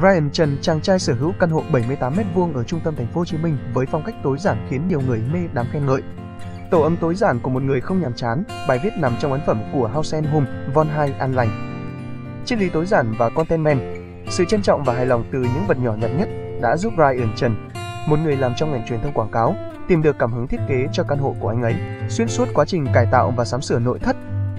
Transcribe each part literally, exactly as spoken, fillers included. Ryan Trần, chàng trai sở hữu căn hộ bảy mươi tám mét vuông ở trung tâm thành phố Hồ Chí Minh với phong cách tối giản khiến nhiều người mê đắm khen ngợi. Tổ ấm tối giản của một người không nhàm chán, bài viết nằm trong ấn phẩm của House and Home, Von Hai An Lành. Triết lý tối giản và contentment, sự trân trọng và hài lòng từ những vật nhỏ nhặt nhất đã giúp Ryan Trần, một người làm trong ngành truyền thông quảng cáo, tìm được cảm hứng thiết kế cho căn hộ của anh ấy. Xuyên suốt quá trình cải tạo và sắm sửa nội thất,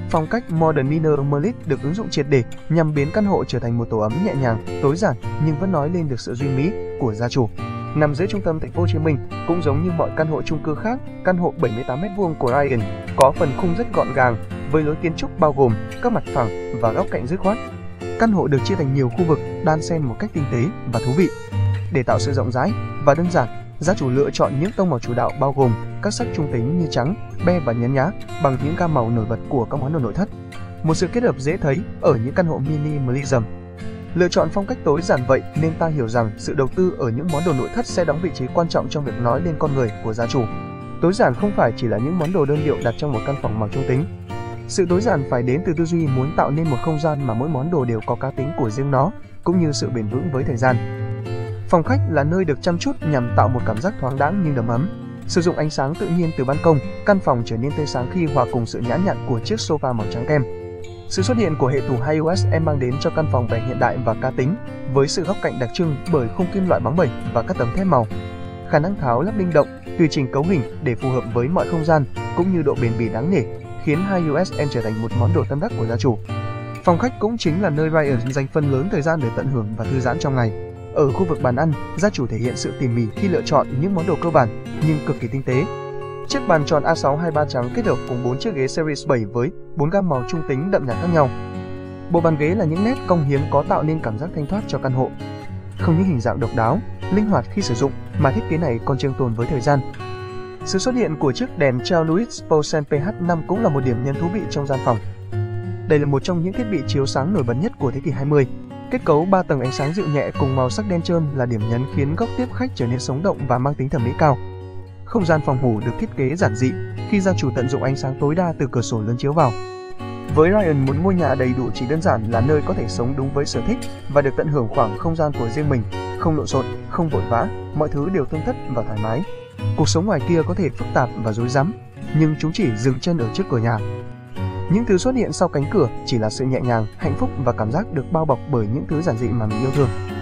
phong cách Modern Minimalist được ứng dụng triệt để nhằm biến căn hộ trở thành một tổ ấm nhẹ nhàng, tối giản nhưng vẫn nói lên được sự duy mỹ của gia chủ. Nằm giữa trung tâm thành phố Hồ Chí Minh, cũng giống như mọi căn hộ chung cư khác, căn hộ bảy mươi tám mét vuông của Ryan có phần khung rất gọn gàng với lối kiến trúc bao gồm các mặt phẳng và góc cạnh dứt khoát. Căn hộ được chia thành nhiều khu vực đan xen một cách tinh tế và thú vị. Để tạo sự rộng rãi và đơn giản, gia chủ lựa chọn những tông màu chủ đạo bao gồm các sắc trung tính như trắng, be và nhấn nhá bằng những gam màu nổi bật của các món đồ nội thất. Một sự kết hợp dễ thấy ở những căn hộ minimalism. Lựa chọn phong cách tối giản vậy nên ta hiểu rằng sự đầu tư ở những món đồ nội thất sẽ đóng vị trí quan trọng trong việc nói lên con người của gia chủ. Tối giản không phải chỉ là những món đồ đơn điệu đặt trong một căn phòng màu trung tính. Sự tối giản phải đến từ tư duy muốn tạo nên một không gian mà mỗi món đồ đều có cá tính của riêng nó, cũng như sự bền vững với thời gian. Phòng khách là nơi được chăm chút nhằm tạo một cảm giác thoáng đãng nhưng đầm ấm. Sử dụng ánh sáng tự nhiên từ ban công, căn phòng trở nên tươi sáng khi hòa cùng sự nhã nhặn của chiếc sofa màu trắng kem. Sự xuất hiện của hệ tủ Haller u ét em mang đến cho căn phòng vẻ hiện đại và cá tính, với sự góc cạnh đặc trưng bởi khung kim loại bóng bẩy và các tấm thép màu. Khả năng tháo lắp linh động, tùy chỉnh cấu hình để phù hợp với mọi không gian, cũng như độ bền bỉ đáng nể, khiến Haller u ét em trở thành một món đồ tâm đắc của gia chủ. Phòng khách cũng chính là nơi Ryan dành phần lớn thời gian để tận hưởng và thư giãn trong ngày. Ở khu vực bàn ăn, gia chủ thể hiện sự tỉ mỉ khi lựa chọn những món đồ cơ bản nhưng cực kỳ tinh tế. Chiếc bàn tròn A sáu hai ba trắng kết hợp cùng bốn chiếc ghế Series bảy với bốn gam màu trung tính đậm nhạt khác nhau. Bộ bàn ghế là những nét cong hiếm có tạo nên cảm giác thanh thoát cho căn hộ. Không những hình dạng độc đáo, linh hoạt khi sử dụng mà thiết kế này còn trường tồn với thời gian. Sự xuất hiện của chiếc đèn treo Louis Poulsen P H năm cũng là một điểm nhấn thú vị trong gian phòng. Đây là một trong những thiết bị chiếu sáng nổi bật nhất của thế kỷ hai mươi. Kết cấu ba tầng ánh sáng dịu nhẹ cùng màu sắc đen trơn là điểm nhấn khiến góc tiếp khách trở nên sống động và mang tính thẩm mỹ cao. Không gian phòng ngủ được thiết kế giản dị khi gia chủ tận dụng ánh sáng tối đa từ cửa sổ lớn chiếu vào. Với Ryan, một ngôi nhà đầy đủ chỉ đơn giản là nơi có thể sống đúng với sở thích và được tận hưởng khoảng không gian của riêng mình, không lộn xộn, không vội vã, mọi thứ đều tương tất và thoải mái. Cuộc sống ngoài kia có thể phức tạp và rối rắm, nhưng chúng chỉ dừng chân ở trước cửa nhà. Những thứ xuất hiện sau cánh cửa chỉ là sự nhẹ nhàng, hạnh phúc và cảm giác được bao bọc bởi những thứ giản dị mà mình yêu thương.